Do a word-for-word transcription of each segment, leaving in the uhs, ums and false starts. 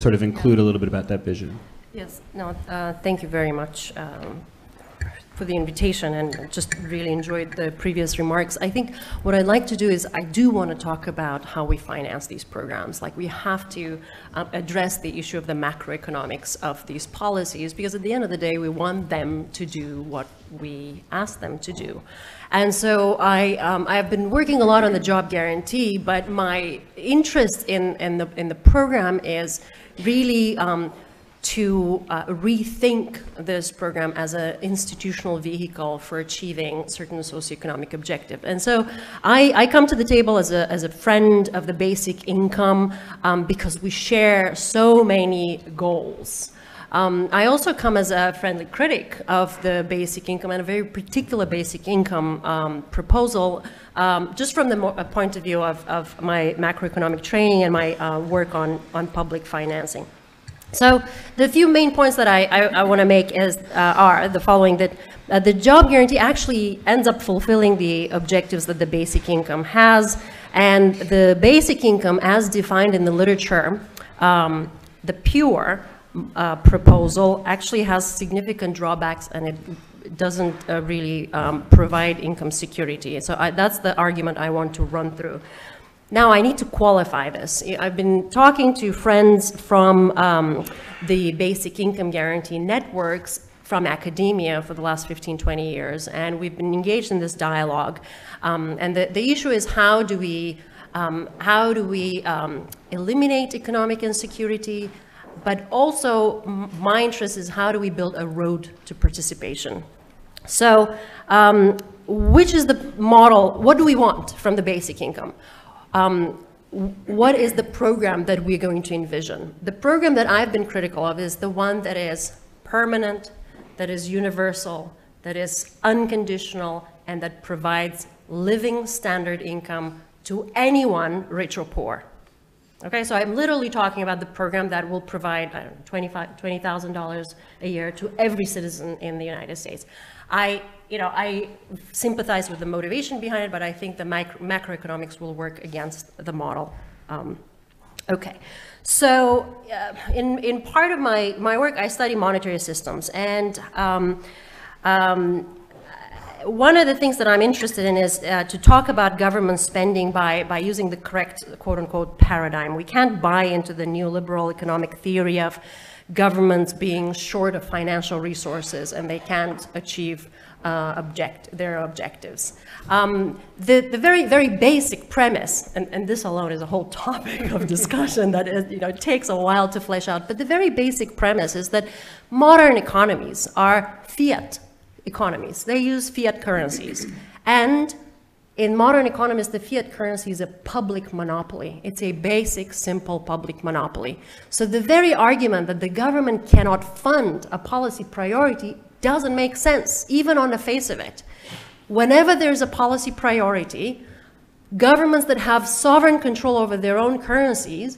sort of include a little bit about that vision. Yes, no, uh, thank you very much um, for the invitation, and just really enjoyed the previous remarks. I think what I'd like to do is I do want to talk about how we finance these programs. Like, we have to uh, address the issue of the macroeconomics of these policies, because at the end of the day, we want them to do what we ask them to do. And so I, um, I have been working a lot on the job guarantee, but my interest in, in, the, in the program is really um, to uh, rethink this program as an institutional vehicle for achieving certain socioeconomic objectives. And so I, I come to the table as a, as a friend of the basic income um, because we share so many goals. Um, I also come as a friendly critic of the basic income, and a very particular basic income um, proposal, um, just from the mo point of view of, of my macroeconomic training and my uh, work on, on public financing. So the few main points that I, I, I want to make is, uh, are the following, that uh, the job guarantee actually ends up fulfilling the objectives that the basic income has, and the basic income as defined in the literature, um, the pure uh, proposal actually has significant drawbacks, and it doesn't uh, really um, provide income security. So I, that's the argument I want to run through. Now, I need to qualify this. I've been talking to friends from um, the basic income guarantee networks from academia for the last fifteen, twenty years, and we've been engaged in this dialogue. Um, and the, the issue is, how do we, um, how do we um, eliminate economic insecurity? But also, my interest is, how do we build a road to participation? So, um, which is the model? What do we want from the basic income? Um, what is the program that we're going to envision? The program that I've been critical of is the one that is permanent, that is universal, that is unconditional, and that provides living standard income to anyone, rich or poor. Okay, so I'm literally talking about the program that will provide, I don't know, twenty thousand dollars a year to every citizen in the United States. I, you know, I sympathize with the motivation behind it, but I think the micro macroeconomics will work against the model. Um, okay, so uh, in, in part of my, my work, I study monetary systems, and um, um, one of the things that I'm interested in is uh, to talk about government spending by, by using the correct, quote-unquote, paradigm. We can't buy into the neoliberal economic theory of governments being short of financial resources and they can't achieve uh, object, their objectives. Um, the, the very, very basic premise, and, and this alone is a whole topic of discussion that is, you know, takes a while to flesh out, but the very basic premise is that modern economies are fiat economies. They use fiat currencies. And in modern economies, the fiat currency is a public monopoly. It's a basic, simple public monopoly. So the very argument that the government cannot fund a policy priority doesn't make sense, even on the face of it. Whenever there's a policy priority, governments that have sovereign control over their own currencies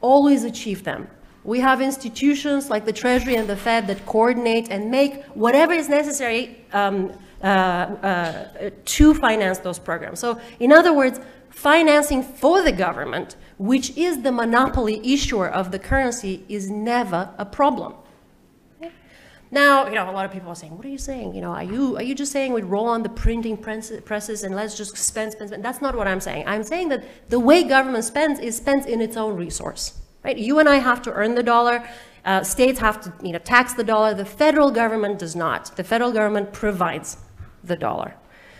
always achieve them. We have institutions like the Treasury and the Fed that coordinate and make whatever is necessary um, uh, uh, to finance those programs. So, in other words, financing for the government, which is the monopoly issuer of the currency, is never a problem. Okay. Now, you know, a lot of people are saying, what are you saying? You know, are you, are you just saying we roll on the printing presses and let's just spend, spend, spend? That's not what I'm saying. I'm saying that the way government spends is spends in its own resource. Right? You and I have to earn the dollar, uh, states have to you know, tax the dollar, the federal government does not. The federal government provides the dollar.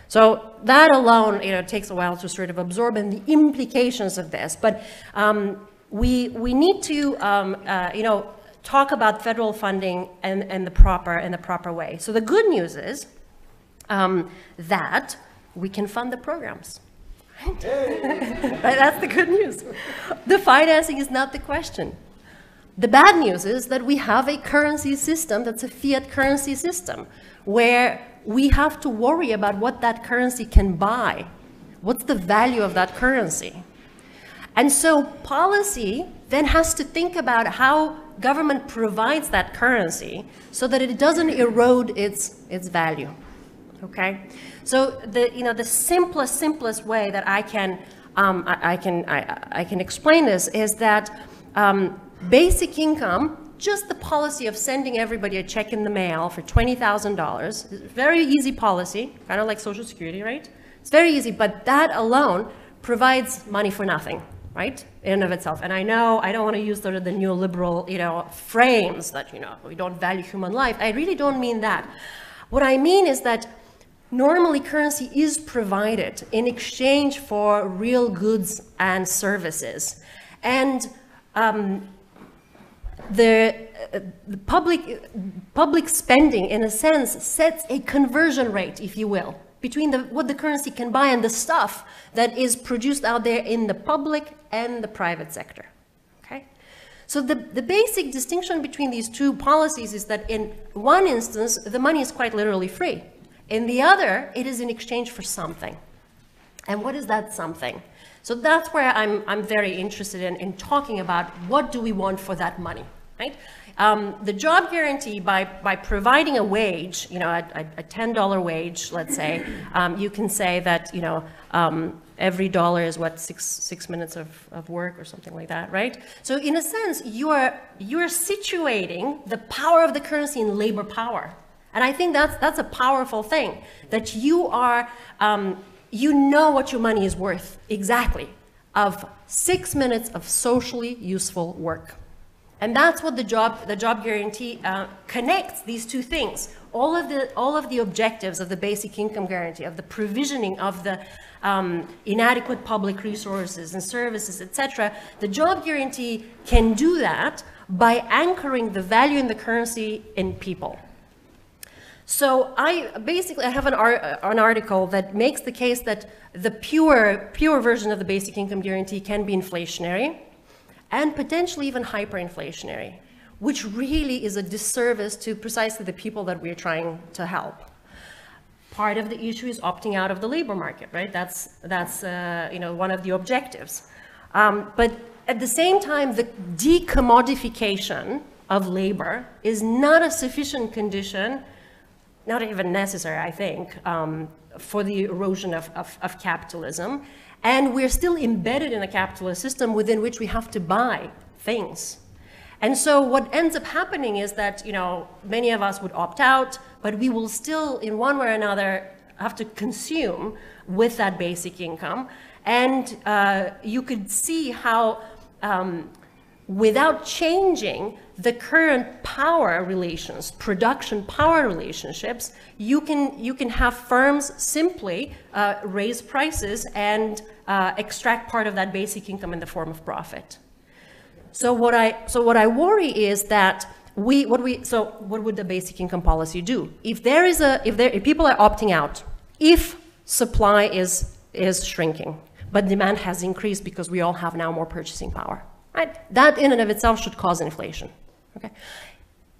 So that alone you know, takes a while to sort of absorb and the implications of this. But um, we, we need to um, uh, you know, talk about federal funding and, and the proper, in the proper way. So the good news is um, that we can fund the programs. Right? That's the good news. The financing is not the question. The bad news is that we have a currency system that's a fiat currency system, where we have to worry about what that currency can buy. What's the value of that currency? And so policy then has to think about how government provides that currency so that it doesn't erode its, its value. Okay, so the you know the simplest simplest way that I can um, I, I can I, I can explain this is that um, Basic income, just the policy of sending everybody a check in the mail for twenty thousand dollars, very easy policy, kind of like Social Security, right? It's very easy, but that alone provides money for nothing, right, in and of itself. And I know I don't want to use sort of the neoliberal, you know, frames that, you know, we don't value human life. I really don't mean that. What I mean is that normally currency is provided in exchange for real goods and services. And um, the, uh, the public, public spending, in a sense, sets a conversion rate, if you will, between the, what the currency can buy and the stuff that is produced out there in the public and the private sector. Okay? So the, the basic distinction between these two policies is that in one instance, the money is quite literally free. In the other, it is in exchange for something. And what is that something? So that's where I'm, I'm very interested in, in talking about what do we want for that money, right? Um, the job guarantee, by, by providing a wage, you know, a, a ten dollar wage, let's say, um, you can say that, you know, um, every dollar is what, six, six minutes of, of work or something like that, right? So in a sense, you are, you're situating the power of the currency in labor power. And I think that's, that's a powerful thing, that you are, um, you know what your money is worth, exactly, of six minutes of socially useful work. And that's what the job, the job guarantee uh, connects these two things. All of, the, all of the objectives of the basic income guarantee, of the provisioning of the um, inadequate public resources and services, et cetera. The job guarantee can do that by anchoring the value in the currency in people. So I basically I have an, ar an article that makes the case that the pure, pure version of the basic income guarantee can be inflationary and potentially even hyperinflationary, which really is a disservice to precisely the people that we're trying to help. Part of the issue is opting out of the labor market, right? That's, that's uh, you know, one of the objectives. Um, but at the same time, the decommodification of labor is not a sufficient condition, not even necessary, I think, um, for the erosion of, of, of capitalism. And we're still embedded in a capitalist system within which we have to buy things. And so what ends up happening is that, you know, many of us would opt out, but we will still, in one way or another, have to consume with that basic income. And uh, you could see how, um, without changing the current power relations, production power relationships, you can, you can have firms simply uh, raise prices and uh, extract part of that basic income in the form of profit. So what I, so what I worry is that we, what we, so what would the basic income policy do? If there is a, if there, if people are opting out, if supply is, is shrinking, but demand has increased because we all have now more purchasing power, right? That in and of itself should cause inflation. Okay.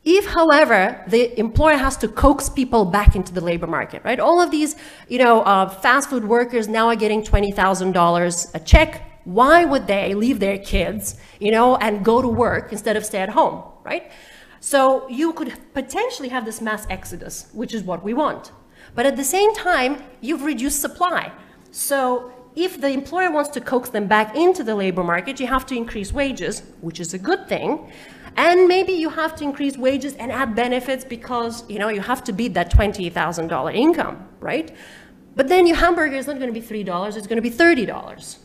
If, however, the employer has to coax people back into the labor market, right? All of these, you know, uh, fast food workers now are getting twenty thousand dollars a check. Why would they leave their kids, you know, and go to work instead of stay at home, right? So you could potentially have this mass exodus, which is what we want. But at the same time, you've reduced supply. So if the employer wants to coax them back into the labor market, you have to increase wages, which is a good thing. And maybe you have to increase wages and add benefits because, you know, you have to beat that twenty thousand dollar income, right? But then your hamburger is not going to be three dollars, it's going to be thirty dollars.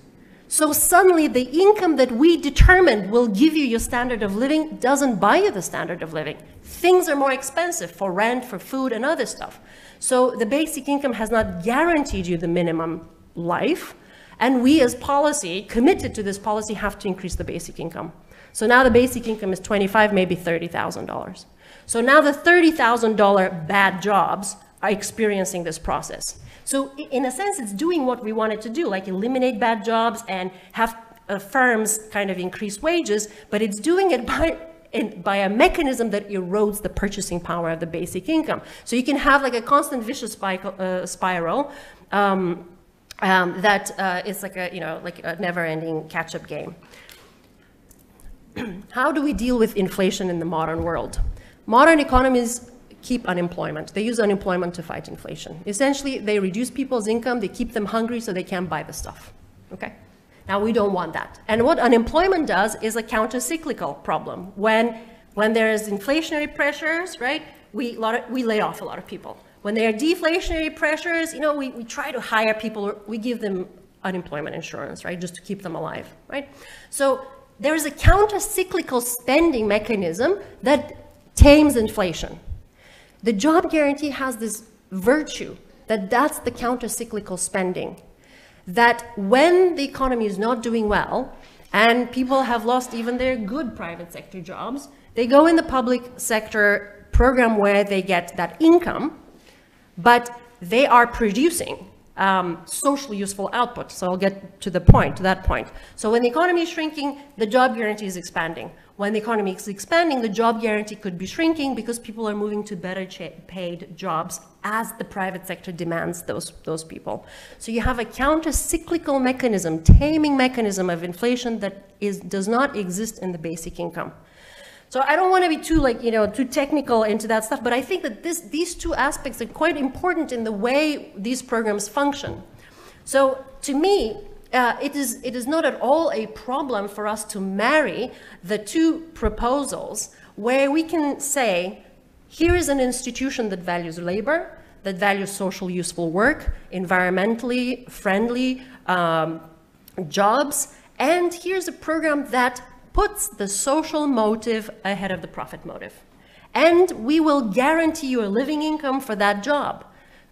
So suddenly the income that we determined will give you your standard of living doesn't buy you the standard of living. Things are more expensive for rent, for food, and other stuff. So the basic income has not guaranteed you the minimum life. And we as policy, committed to this policy, have to increase the basic income. So now the basic income is twenty-five thousand dollars, maybe thirty thousand dollars. So now the thirty thousand dollar bad jobs are experiencing this process. So in a sense, it's doing what we wanted to do, like eliminate bad jobs and have uh, firms kind of increase wages, but it's doing it by, in, by a mechanism that erodes the purchasing power of the basic income. So you can have like a constant vicious cycle, uh, spiral, um, Um, that uh, is like a, you know, like a never-ending catch-up game. How do we deal with inflation in the modern world? Modern economies keep unemployment. They use unemployment to fight inflation. Essentially, they reduce people's income, they keep them hungry so they can't buy the stuff, okay? Now, we don't want that. And what unemployment does is a counter-cyclical problem. When, when there is inflationary pressures, right, we, lot of, we lay off a lot of people. When there are deflationary pressures, you know, we, we try to hire people, we give them unemployment insurance, right, just to keep them alive, right? So there is a counter-cyclical spending mechanism that tames inflation. The job guarantee has this virtue that that's the counter-cyclical spending, that when the economy is not doing well and people have lost even their good private sector jobs, they go in the public sector program where they get that income, but they are producing um, socially useful output. So I'll get to the point, to that point. So when the economy is shrinking, the job guarantee is expanding. When the economy is expanding, the job guarantee could be shrinking because people are moving to better paid jobs as the private sector demands those, those people. So you have a counter-cyclical mechanism, taming mechanism of inflation that is, does not exist in the basic income. So I don't want to be too, like, you know, too technical into that stuff, but I think that this, these two aspects are quite important in the way these programs function. So to me, Uh, it is, it is not at all a problem for us to marry the two proposals where we can say, here is an institution that values labor, that values social useful work, environmentally friendly um, jobs, and here's a program that puts the social motive ahead of the profit motive. And we will guarantee you a living income for that job.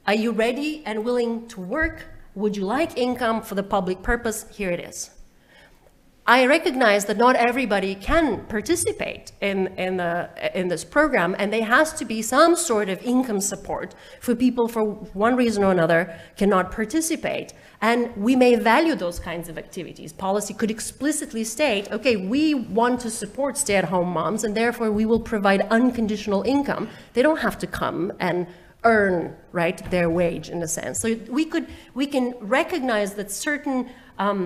Are you ready and willing to work? Would you like income for the public purpose? Here it is. I recognize that not everybody can participate in, in, the, in this program, and there has to be some sort of income support for people for one reason or another cannot participate. And we may value those kinds of activities. Policy could explicitly state, okay, we want to support stay-at-home moms, and therefore we will provide unconditional income. They don't have to come and earn, right, their wage in a sense. So we could, we can recognize that certain um,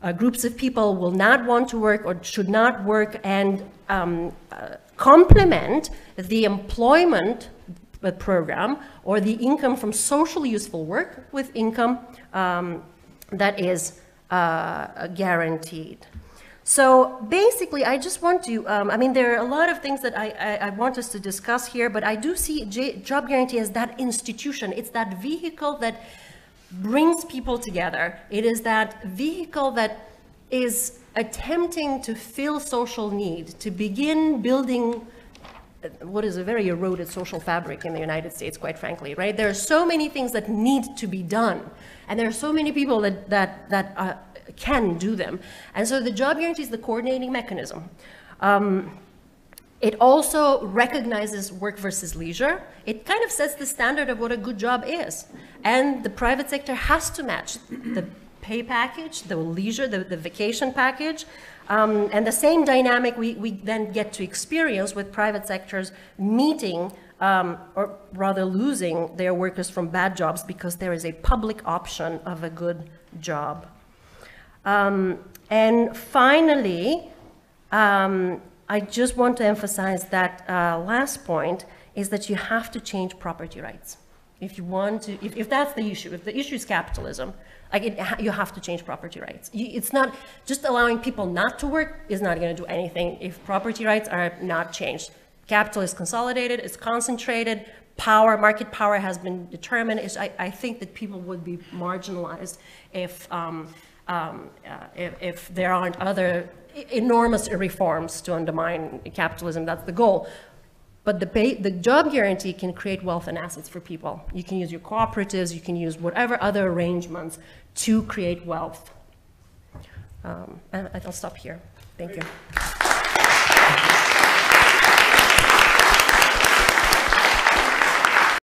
uh, groups of people will not want to work or should not work, and um, uh, complement the employment program or the income from social useful work with income um, that is uh, guaranteed. So basically, I just want to, um, I mean, there are a lot of things that I, I, I want us to discuss here, but I do see J job guarantee as that institution. It's that vehicle that brings people together. It is that vehicle that is attempting to fill social need, to begin building what is a very eroded social fabric in the United States, quite frankly, right? There are so many things that need to be done, and there are so many people that, that, that are, can do them. And so the job guarantee is the coordinating mechanism. Um, it also recognizes work versus leisure. It kind of sets the standard of what a good job is. And the private sector has to match the pay package, the leisure, the, the vacation package. Um, and the same dynamic we, we then get to experience with private sectors meeting Um, or rather losing their workers from bad jobs because there is a public option of a good job. Um, and finally, um, I just want to emphasize that uh, last point is that you have to change property rights. If you want to, if, if that's the issue, if the issue is capitalism, like it, you have to change property rights. You, it's not, just allowing people not to work is not going to do anything if property rights are not changed. Capital is consolidated, it's concentrated, power, market power has been determined. It's, I, I think that people would be marginalized if, um, um, uh, if, if there aren't other enormous reforms to undermine capitalism. That's the goal. But the, pay, the job guarantee can create wealth and assets for people. You can use your cooperatives, you can use whatever other arrangements to create wealth. Um, and I'll stop here. Thank you.